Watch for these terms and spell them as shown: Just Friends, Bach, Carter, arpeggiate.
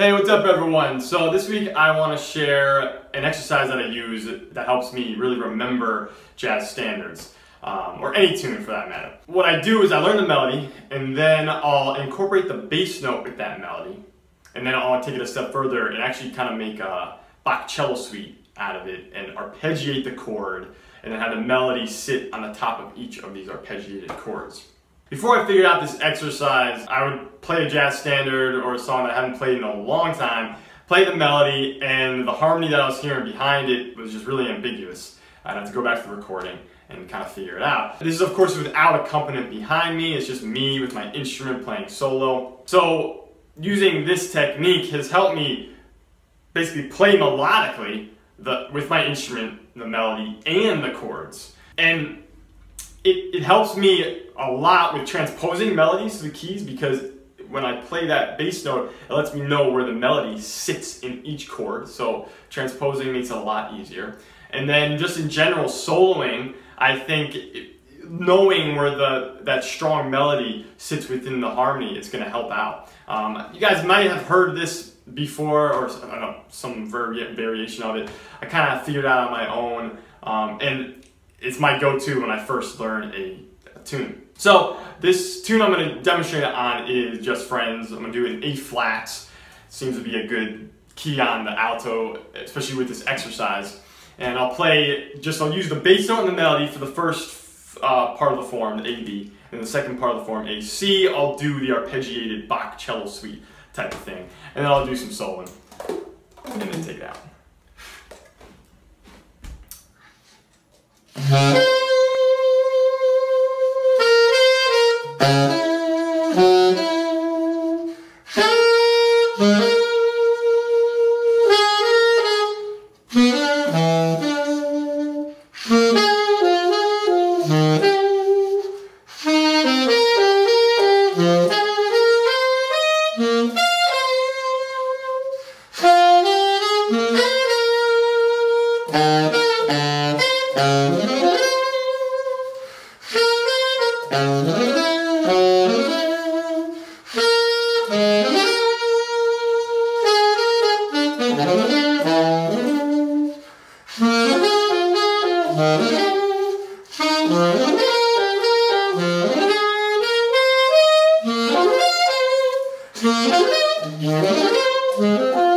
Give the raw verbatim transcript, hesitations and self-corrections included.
Hey, what's up everyone? So this week I want to share an exercise that I use that helps me really remember jazz standards, um, or any tune for that matter. What I do is I learn the melody and then I'll incorporate the bass note with that melody, and then I'll take it a step further and actually kind of make a Bach cello suite out of it and arpeggiate the chord and then have the melody sit on the top of each of these arpeggiated chords. Before I figured out this exercise, I would play a jazz standard or a song that I haven't played in a long time, play the melody, and the harmony that I was hearing behind it was just really ambiguous. I'd have to go back to the recording and kind of figure it out. This is of course without accompaniment behind me, it's just me with my instrument playing solo. So using this technique has helped me basically play melodically the, with my instrument, the melody, and the chords. And It, it helps me a lot with transposing melodies to the keys, because when I play that bass note, it lets me know where the melody sits in each chord, so transposing makes it a lot easier. And then just in general, soloing, I think it, knowing where the that strong melody sits within the harmony, it's going to help out. Um, you guys might have heard this before, or I don't know, some variation of it. I kind of figured out on my own, um, and it's my go-to when I first learn a, a tune. So this tune I'm going to demonstrate it on is Just Friends. I'm going to do it in A flat. Seems to be a good key on the alto, especially with this exercise. And I'll play, just I'll use the bass note and the melody for the first uh, part of the form, the A B, and the second part of the form, A C. I'll do the arpeggiated Bach cello suite type of thing. And then I'll do some soloing and then take it out. Uh-huh. Thank you.